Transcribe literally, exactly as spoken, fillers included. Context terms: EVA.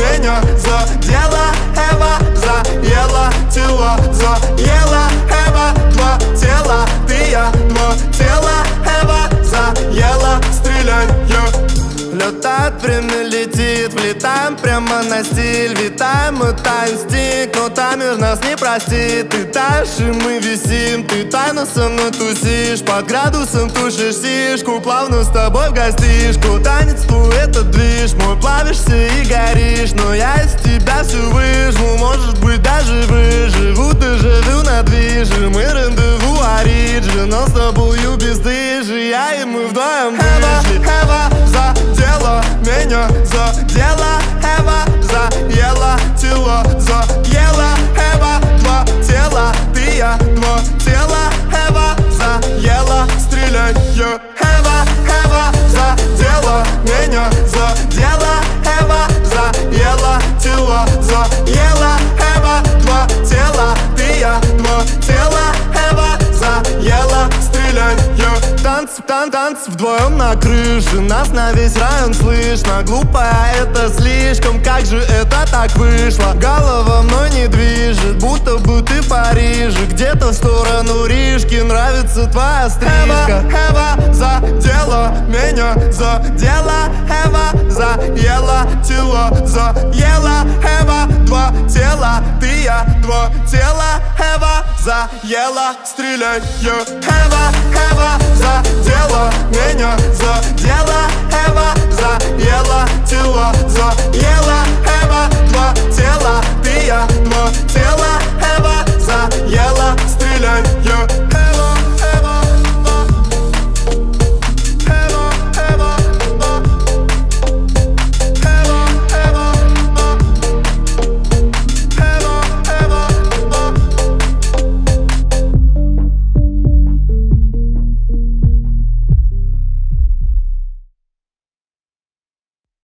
меня задела, Эва, заела тело, заела, Эва, два тела, ты я, два тела, Эва, заела, стреляй, я. Летает время, летит, влетаем прямо на стиль, витаем, мы таем стик, но таймер нас не простит. Ты таешь, и мы висим, ты тайно со мной тусишь, под градусом тушишь сишку, плавно с тобой в гостишку, танец это движ, мой плавишься и горишь, но я из тебя все выжму, может быть даже выживу, ты живу на движе, мы рандеву ориджи, но с тобою бездыжи, я и мы вдвоем выжили. Эва, Эва, задела меня, задела, Эва, заела тело, заела, Эва, два тела, ты я, два тела, Эва, заела, стреляй, я. Эва, Эва, задела меня, задела, Эва, заела тело, заела, Эва, два тела, ты я, два тела, Эва, заела, стреляй, я. Танц, танц, танц вдвоем на крыше, нас на весь район слышно. Глупая это слишком, как же это так вышло? Голова мной не движет, будто бы ты в Париже, где-то в сторону Рижки, нравится твоя стрижка. Эва, Эва, задела меня, задела, Эва, заела тело, заела, Эва, два тела, ты я, два тела, Эва, заела, стреляй, я. Эва, Эва, задела меня, задела, Эва, заела